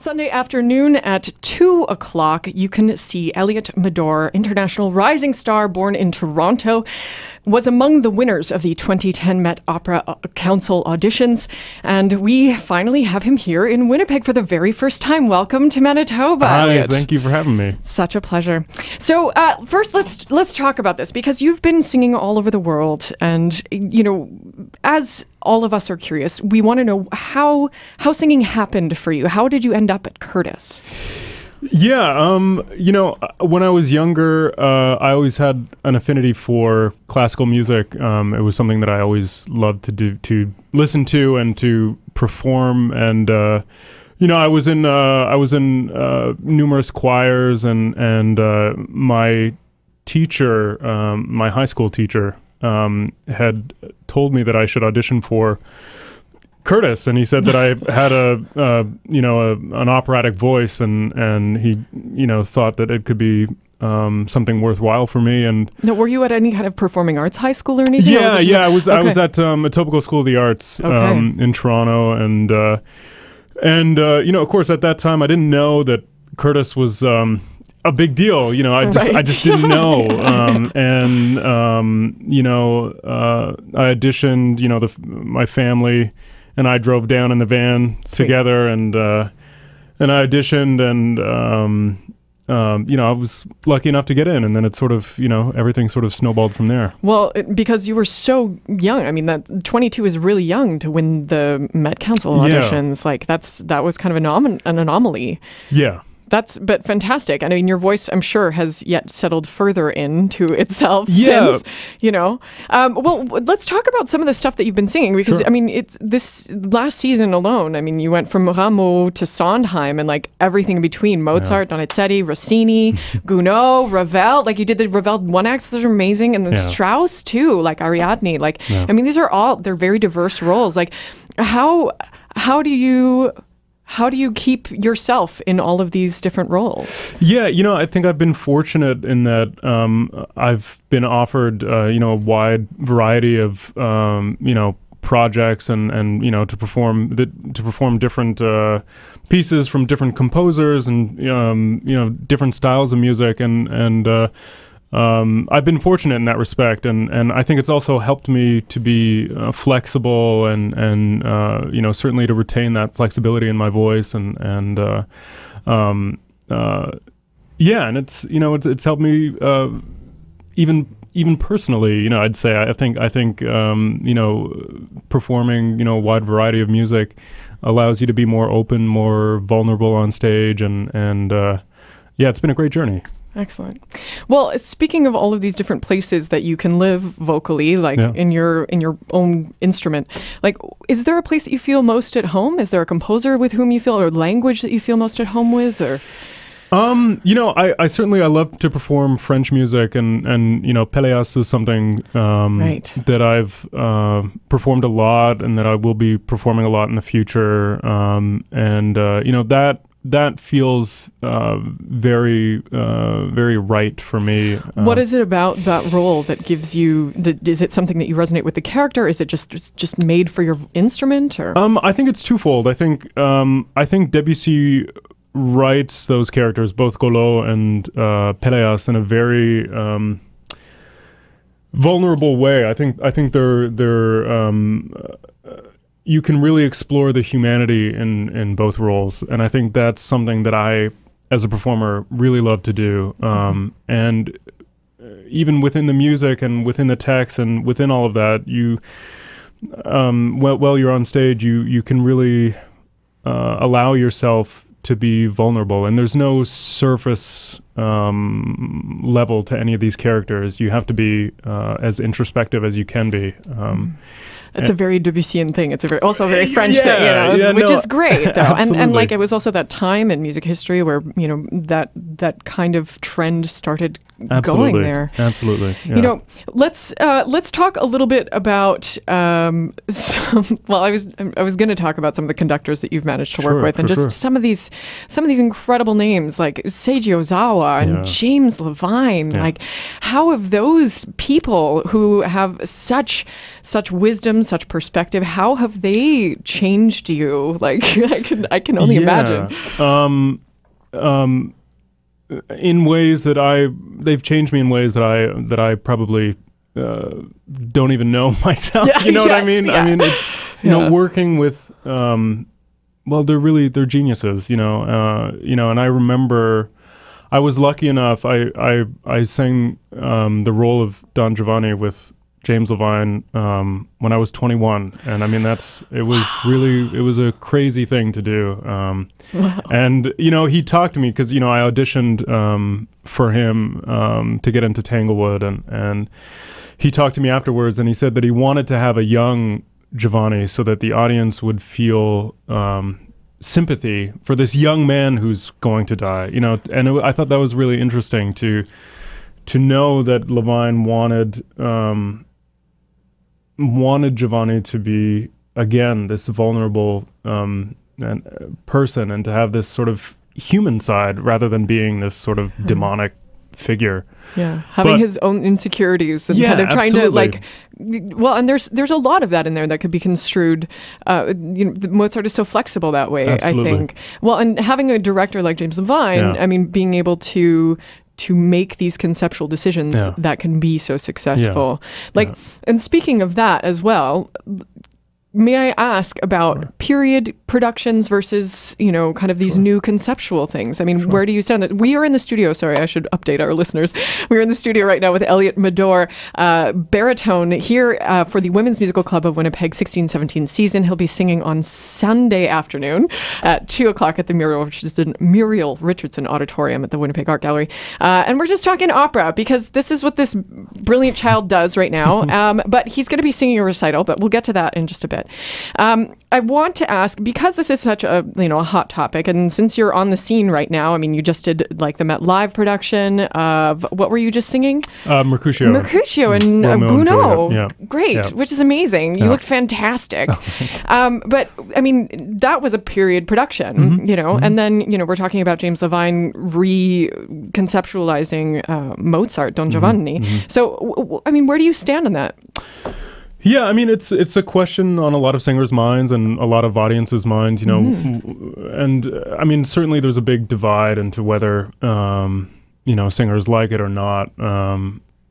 Sunday afternoon at 2 o'clock, you can see Elliot Madore, international rising star born in Toronto, was among the winners of the 2010 Met Opera Council auditions. And we finally have him here in Winnipeg for the very first time. Welcome to Manitoba. Hi, thank you for having me. Such a pleasure. So first, let's talk about this, because you've been singing all over the world. And, you know, as all of us are curious, we want to know how singing happened for you. How did you end up at Curtis? Yeah, you know, when I was younger, I always had an affinity for classical music. It was something that I always loved to do, to listen to and to perform. And you know, I was in numerous choirs, and my teacher, my high school teacher, had told me that I should audition for Curtis, and he said that I had an operatic voice, and he, you know, thought that it could be something worthwhile for me. And now, were you at any kind of performing arts high school or anything? Yeah, I was at Etobicoke School of the Arts in Toronto, and you know, of course, at that time I didn't know that Curtis was a big deal. You know, I just didn't know. You know, I auditioned. You know, my family and I drove down in the van together, and I auditioned, and you know, I was lucky enough to get in, and then it sort of, you know, everything sort of snowballed from there. Well, because you were so young, I mean, that 22 is really young to win the Met Council auditions. Yeah. Like that was kind of an anomaly. Yeah. But fantastic. I mean, your voice, I'm sure, has yet settled further into itself since, you know. Well, let's talk about some of the stuff that you've been singing, because, I mean, it's this last season alone. I mean, you went from Rameau to Sondheim and, like, everything in between. Mozart, Donizetti, Rossini, Gounod, Ravel. Like, you did the Ravel one-acts, those are amazing. And the Strauss, too, like Ariadne. Like, I mean, these are all, they're very diverse roles. Like, how do you keep yourself in all of these different roles? Yeah, you know, I think I've been fortunate in that I've been offered, you know, a wide variety of, you know, projects and you know, to perform different pieces from different composers and, you know, different styles of music. And I've been fortunate in that respect, and I think it's also helped me to be flexible and you know, certainly to retain that flexibility in my voice and yeah, and it's, you know, it's helped me even personally, you know, I'd say I think you know, performing, you know, a wide variety of music allows you to be more open, more vulnerable on stage, and yeah, it's been a great journey. Excellent. Well, speaking of all of these different places that you can live vocally, like in your own instrument, like, is there a place that you feel most at home? Is there a composer with whom you feel, or language that you feel most at home with, or? You know, I love to perform French music, and you know, Pelléas is something that I've performed a lot, and that I will be performing a lot in the future, and you know, that feels very right for me. What is it about that role that gives you? Is it something that you resonate with the character? Is it just made for your instrument? Or I think it's twofold. I think Debussy writes those characters, both Golaud and Pelléas, in a very vulnerable way. I think they're. You can really explore the humanity in both roles, and I think that's something that I, as a performer, really love to do. And even within the music and within the text and within all of that, you, while you're on stage, you can really allow yourself to be vulnerable, and there's no surface level to any of these characters. You have to be as introspective as you can be. It's a very Debussyan thing. It's also a very French thing, you know, which is great, though. And like, it was also that time in music history where, you know, that kind of trend started going there. Absolutely. Yeah. You know, let's talk a little bit about I was going to talk about some of the conductors that you've managed to work with, and just some of these incredible names like Seiji Ozawa and James Levine. Like, how have those people who have such wisdom, from such perspective, how have they changed you? Like, I can only imagine. In ways that they've changed me in ways that I probably don't even know myself. Yeah, you know what I mean? Yeah. I mean, it's, you know, working with, well, they're geniuses, and I remember I was lucky enough, I sang the role of Don Giovanni with James Levine when I was 21, and I mean it was a crazy thing to do. Wow. And he talked to me because I auditioned for him to get into Tanglewood, and he talked to me afterwards, and he said that he wanted to have a young Giovanni so that the audience would feel sympathy for this young man who's going to die. I thought that was really interesting to know that Levine wanted Giovanni to be, again, this vulnerable person, and to have this sort of human side rather than being this sort of demonic figure. Yeah, having his own insecurities and kind of trying to well, and there's a lot of that in there that could be construed. Mozart is so flexible that way. Absolutely. I think. Well, and having a director like James Levine, I mean, being able to make these conceptual decisions that can be so successful. And speaking of that as well, may I ask about period productions versus, kind of these new conceptual things? I mean, where do you stand? We are in the studio. Sorry, I should update our listeners. We're in the studio right now with Elliot Madore, baritone here for the Women's Musical Club of Winnipeg 16-17 season. He'll be singing on Sunday afternoon at 2 o'clock at the Muriel Richardson Auditorium at the Winnipeg Art Gallery. And we're just talking opera because this is what this brilliant child does right now. But he's going to be singing a recital, but we'll get to that in just a bit. I want to ask, because this is such a a hot topic, and since you're on the scene right now, I mean, you just did the Met Live production of, what were you just singing? Mercutio and Gounod. Great, which is amazing. You looked fantastic. But I mean, that was a period production, and then we're talking about James Levine reconceptualizing Mozart, Don Giovanni. So I mean, where do you stand on that? Yeah, I mean, it's a question on a lot of singers' minds and a lot of audiences' minds, and I mean, certainly there's a big divide into whether, singers like it or not.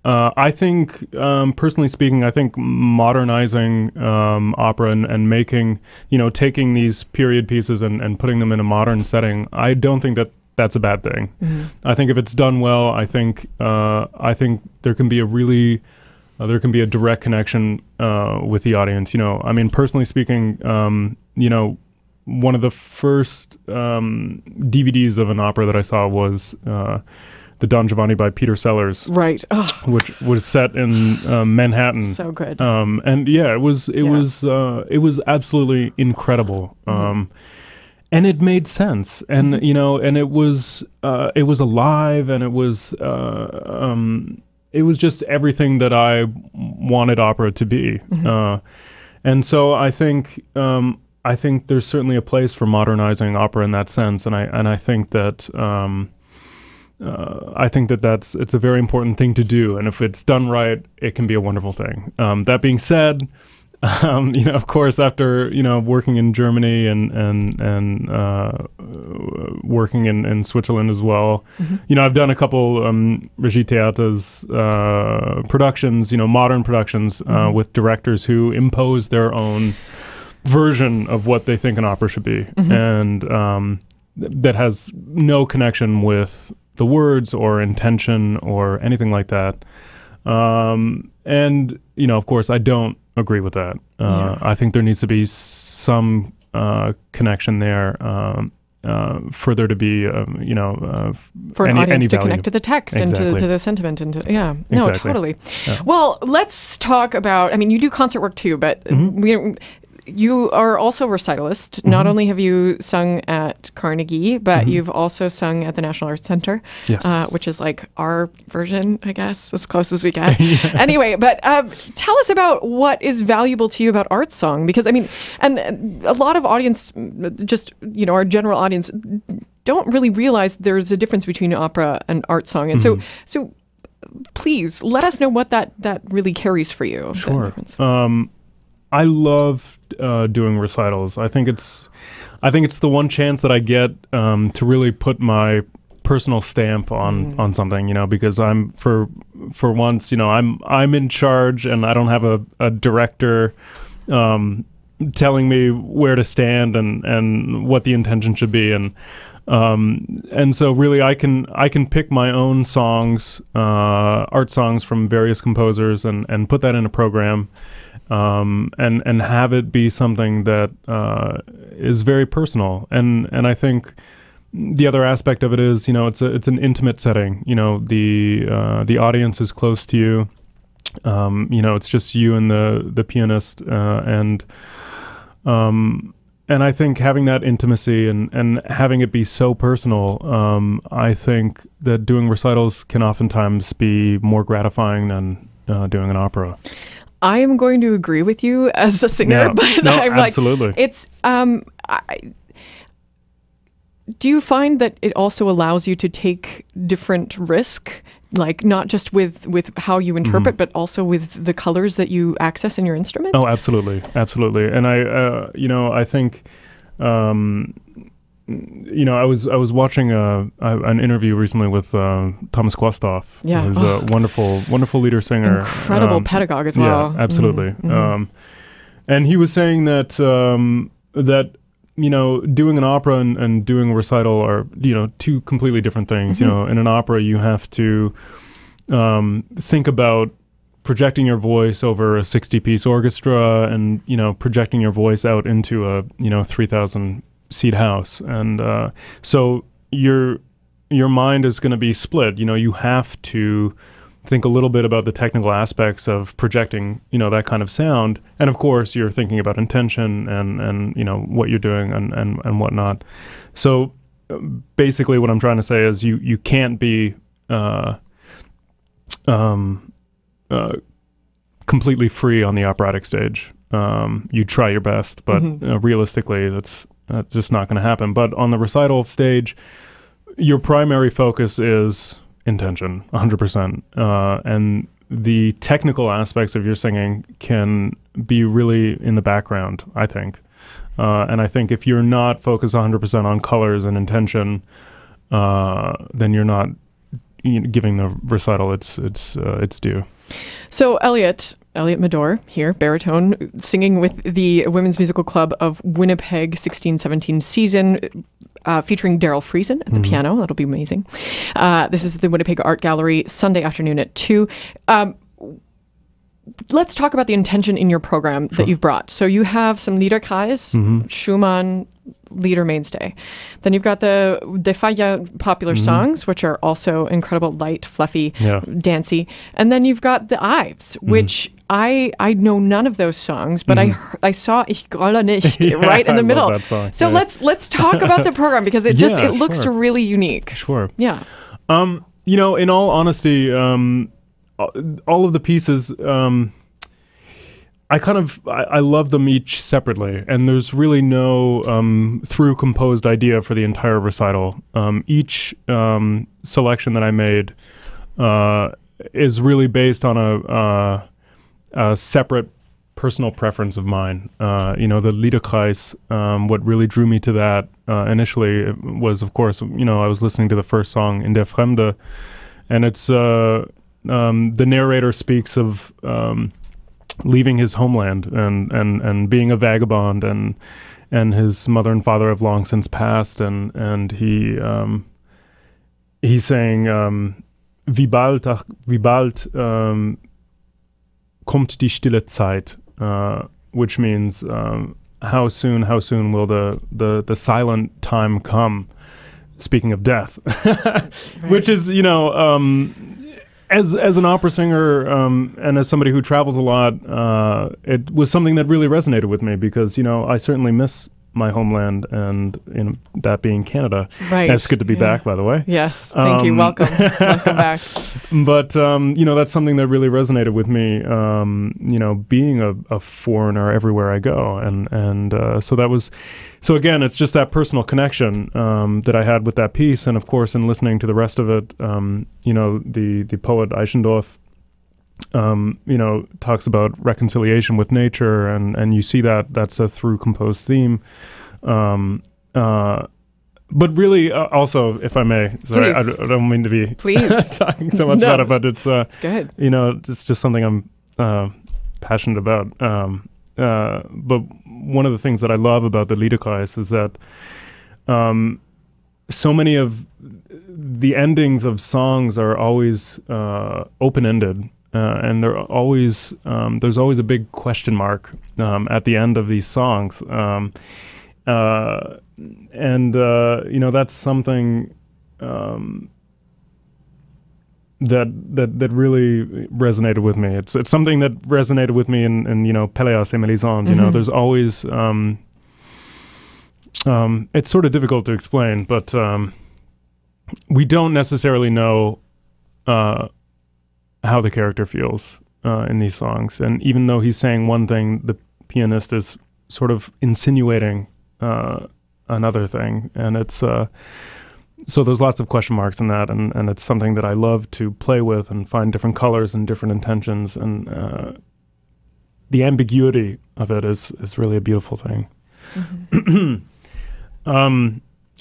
I think, personally speaking, I think modernizing opera and making, taking these period pieces and putting them in a modern setting, I don't think that that's a bad thing. I think if it's done well, I think there can be a really... there can be a direct connection with the audience. I mean, personally speaking, one of the first DVDs of an opera that I saw was the Don Giovanni by Peter Sellers, which was set in Manhattan. So good. And yeah, it was absolutely incredible. And it made sense, and and it was alive, and it was just everything that I wanted opera to be. And so I think there's certainly a place for modernizing opera in that sense. And I think that, it's a very important thing to do. And if it's done right, it can be a wonderful thing. That being said, of course, after, working in Germany and working in Switzerland as well, I've done a couple Regie Theaters productions, modern productions with directors who impose their own version of what they think an opera should be. And that has no connection with the words or intention or anything like that. And, of course, I don't agree with that. I think there needs to be some connection there for there to be, for an audience to connect to the text and to the sentiment. Totally. Yeah. Well, let's talk about, I mean, you do concert work too, but you are also a recitalist. Not only have you sung at Carnegie, but you've also sung at the National Arts Center, which is like our version, I guess, as close as we get. Anyway, but tell us about what is valuable to you about art song, because I mean, and a lot of audience, just, our general audience, don't really realize there's a difference between opera and art song. And so please let us know what that really carries for you. Sure. I love doing recitals. I think it's the one chance that I get to really put my personal stamp on on something, you know, because I'm for once, you know, I'm in charge and I don't have a director telling me where to stand and what the intention should be, and so really I can pick my own songs, art songs from various composers, and put that in a program, and have it be something that is very personal, and I think the other aspect of it is, you know, it's an intimate setting. You know, the audience is close to you. You know, it's just you and the pianist, and I think having that intimacy and having it be so personal, I think that doing recitals can oftentimes be more gratifying than doing an opera. I am going to agree with you as a singer, yeah. But no, I'm absolutely. Like, it's do you find that it also allows you to take different risk, like not just with how you interpret, but also with the colors that you access in your instrument? Oh, absolutely, absolutely. And I, you know, I think, you know, I was watching an interview recently with Thomas Kwastoff, yeah, who's a wonderful leader singer, incredible pedagogue as well. Yeah, absolutely. And he was saying that that, you know, doing an opera and doing a recital are, you know, two completely different things. You know, in an opera you have to think about projecting your voice over a 60-piece orchestra, and, you know, projecting your voice out into a, you know, 3,000-seat house, and so your mind is going to be split. You know, you have to think a little bit about the technical aspects of projecting, you know, that kind of sound, and of course you're thinking about intention and you know what you're doing and whatnot. So basically what I'm trying to say is you can't be completely free on the operatic stage. You try your best, but realistically that's just not going to happen. But on the recital stage, your primary focus is intention, 100%, and the technical aspects of your singing can be really in the background, I think. And I think if you're not focused 100% on colors and intention, then you're not giving the recital its due. So Elliot Madore here, baritone, singing with the Women's Musical Club of Winnipeg 16-17 season, featuring Daryl Friesen at the piano. That'll be amazing. This is the Winnipeg Art Gallery, Sunday afternoon at 2. Let's talk about the intention in your program that you've brought. So you have some Liederkreis, Schumann, Lieder mainstay. Then you've got the De Falla popular songs, which are also incredible, light, fluffy, dancey. And then you've got the Ives, which I know none of those songs, but I saw Ich Grolle Nicht right in the middle. That song. So let's talk about the program, because it just it looks really unique. Sure. Yeah. You know, in all honesty, all of the pieces, I love them each separately, and there's really no through composed idea for the entire recital. Each selection that I made is really based on a separate personal preference of mine. You know, the Liederkreis, what really drew me to that initially was, of course, you know, I was listening to the first song, In der Fremde, and it's the narrator speaks of leaving his homeland and being a vagabond, and his mother and father have long since passed, and he's saying, wie bald kommt die stille Zeit, which means how soon will the silent time come, speaking of death. Which is, you know, As an opera singer, and as somebody who travels a lot, it was something that really resonated with me, because, you know, I certainly miss my homeland, and, you know, that being Canada. Right. It's good to be back, by the way. Yes, thank you. Welcome. Welcome back. But, you know, that's something that really resonated with me, you know, being a foreigner everywhere I go. And so that was, so again, it's just that personal connection that I had with that piece. And of course, in listening to the rest of it, you know, the poet Eichendorff talks about reconciliation with nature, and you see that that's a through composed theme. But really, also, if I may, sorry, I don't mean to be talking so much about it, but it's good. You know, it's just something I'm passionate about. But one of the things that I love about the Liederkreis is that so many of the endings of songs are always open-ended, and they're always there's always a big question mark at the end of these songs. That's something that really resonated with me. It's something that resonated with me in Pelléas et Mélisande. Mm-hmm. You know, there's always it's sort of difficult to explain, but we don't necessarily know how the character feels in these songs, and even though he's saying one thing, the pianist is sort of insinuating another thing, and it's so there's lots of question marks in that, and it's something that I love to play with and find different colors and different intentions, and the ambiguity of it is really a beautiful thing. Mm-hmm.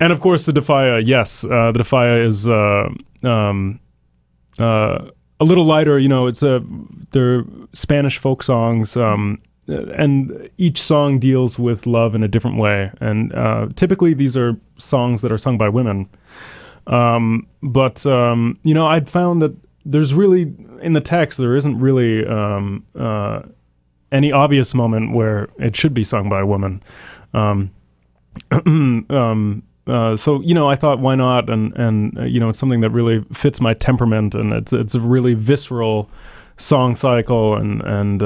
And of course, the De Falla, yes, the De Falla is a little lighter. You know, they're Spanish folk songs, and each song deals with love in a different way. And typically, these are songs that are sung by women. I'd found that there's really in the text there isn't really any obvious moment where it should be sung by a woman. I thought, why not? And it's something that really fits my temperament, and it's a really visceral song cycle, and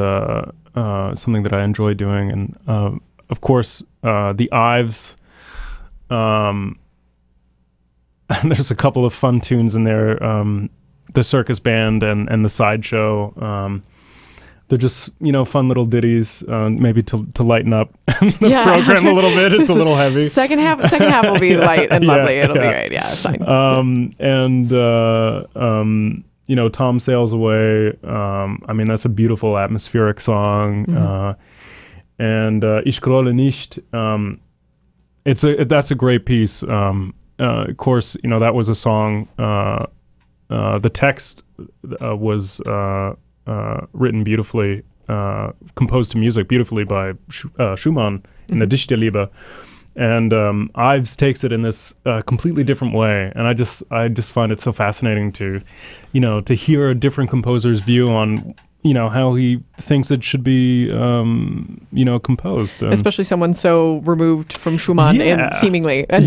something that I enjoy doing. And of course, the Ives. And there's a couple of fun tunes in there, the circus band and the sideshow. They're just, fun little ditties, maybe to lighten up the program a little bit. It's a little heavy. Second half will be light and lovely. It'll be great. Yeah, it's fine. Tom Sails Away. That's a beautiful atmospheric song. Mm-hmm. And Ich Grolle Nicht. That's a great piece. Of course, that was a song. The text was. Written beautifully, composed to music beautifully by Schumann in the Dichterliebe, and Ives takes it in this completely different way, and I just find it so fascinating to hear a different composer's view on how he thinks it should be composed, and especially someone so removed from Schumann and seemingly, but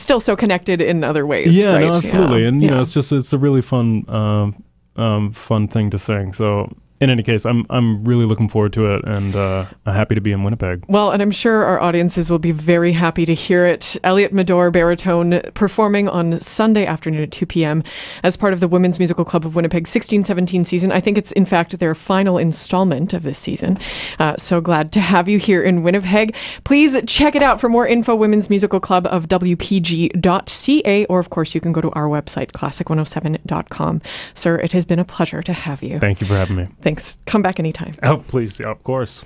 still so connected in other ways. Yeah, right? No, absolutely, yeah. And it's a really fun. Fun thing to sing. So in any case, I'm really looking forward to it, and I'm happy to be in Winnipeg. Well, and I'm sure our audiences will be very happy to hear it. Elliot Madore, baritone, performing on Sunday afternoon at 2 p.m. as part of the Women's Musical Club of Winnipeg 16-17 season. I think it's, in fact, their final installment of this season. So glad to have you here in Winnipeg. Please check it out. For more info, Women's Musical Club of WPG.ca, or, of course, you can go to our website, classic107.com. Sir, it has been a pleasure to have you. Thank you for having me. Thanks. Come back anytime. Oh, please. Yeah, of course.